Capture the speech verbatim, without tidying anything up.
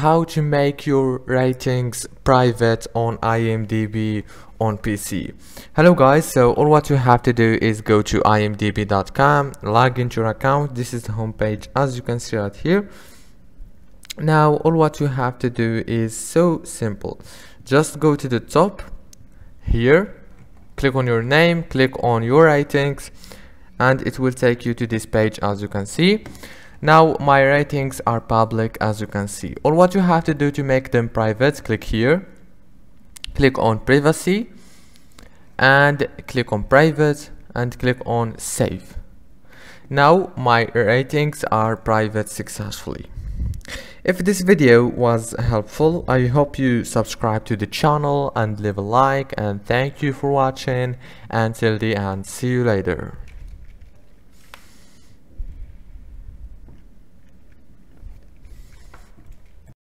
how to make your ratings private on IMDb on P C. Hello guys, so all what you have to do is go to I M D B dot com, log into your account. This is the homepage, as you can see right here. Now all what you have to do is so simple. Just go to the top here, click on your name, click on your ratings, and it will take you to this page, as you can see. Now my ratings are public, as you can see. All what you have to do to make them private, click here, click on privacy, and click on private, and click on save. Now my ratings are private successfully. If this video was helpful, I hope you subscribe to the channel and leave a like, and thank you for watching until the end. See you later.